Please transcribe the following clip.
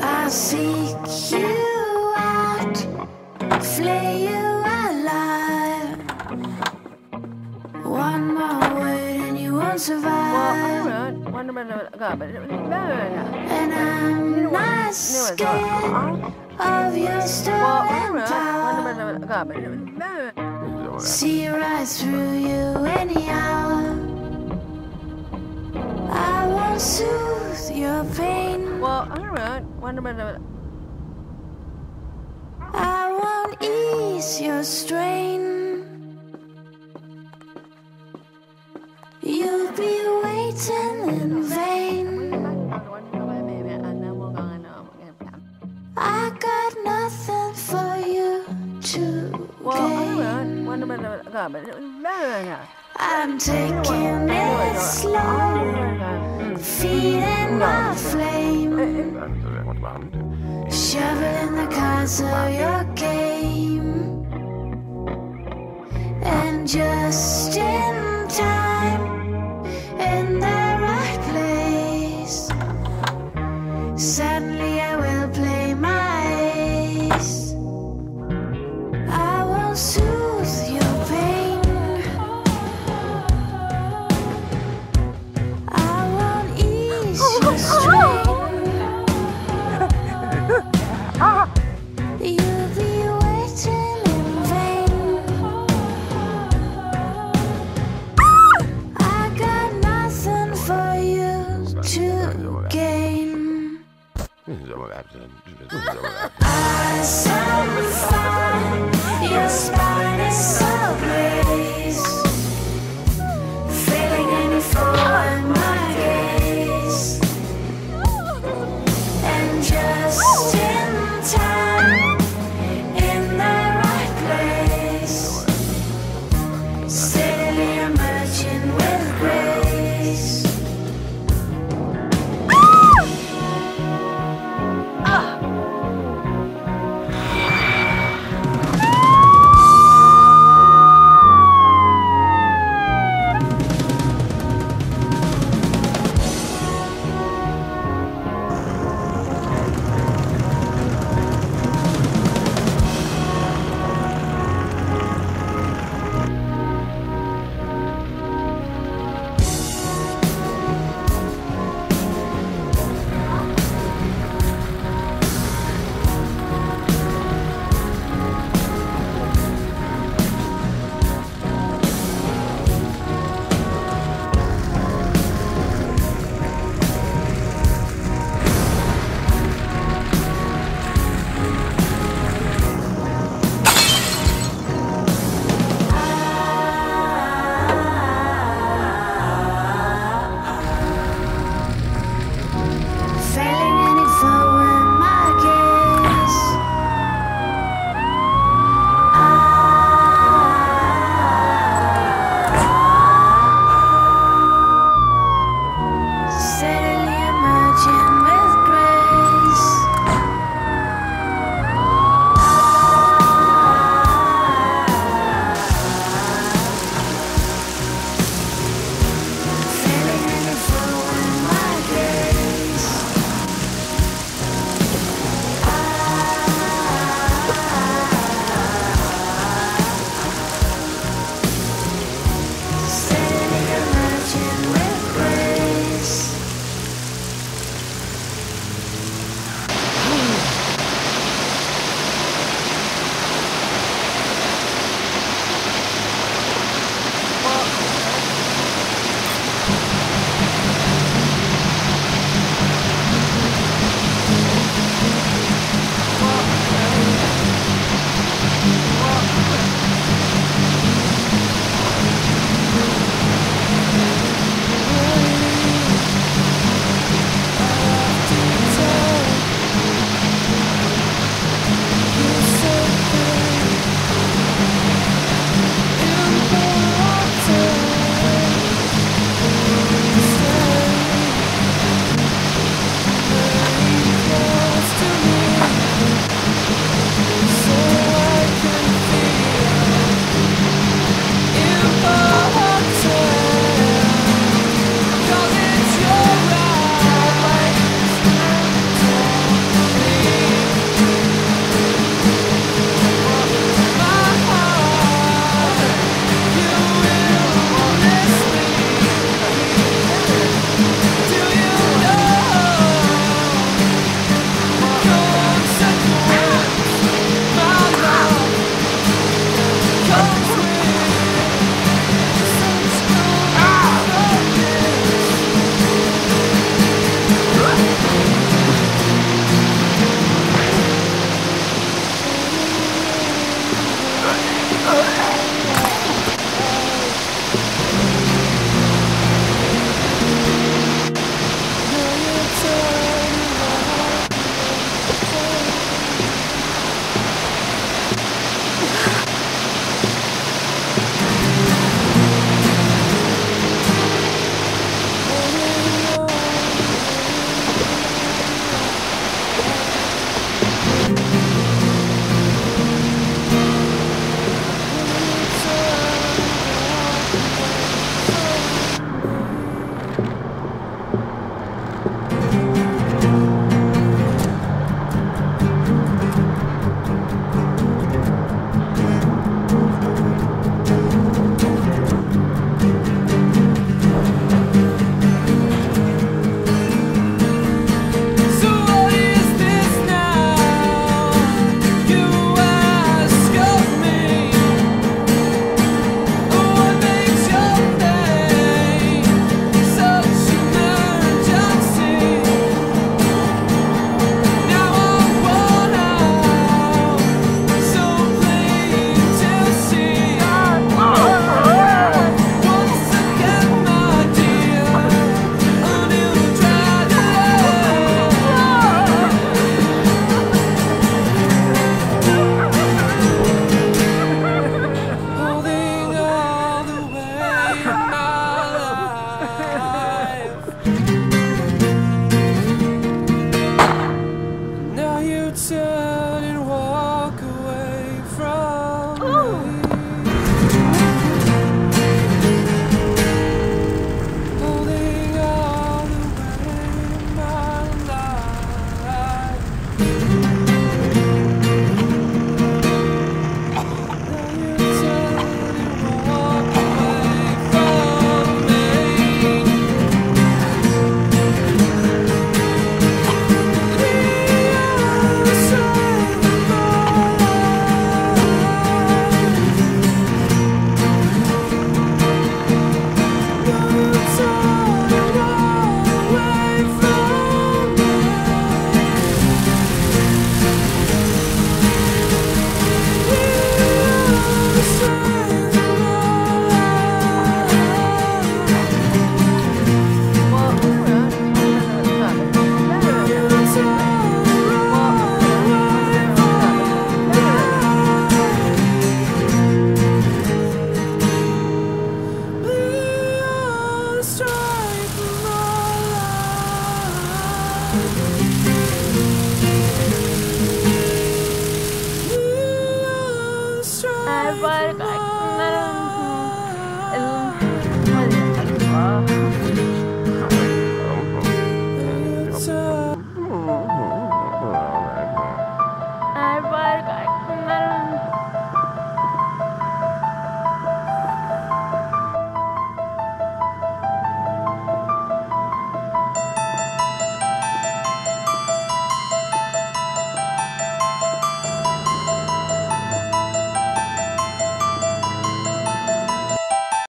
I seek you out, slay you alive. One more word and you won't survive. And I'm not scared of your storm. See right through you anyhow. I won't soothe your pain. I won't ease your strain. You'll be waiting in vain. I got nothing for you to gain. I'm taking it slow, feeding my flame, shoveling the cards of your game. And just in time, in the right place, suddenly I will play my ace. I will soothe your pain. I sound fine, your spine is so ablaze, filling in for my gaze. And just in time, in the right place.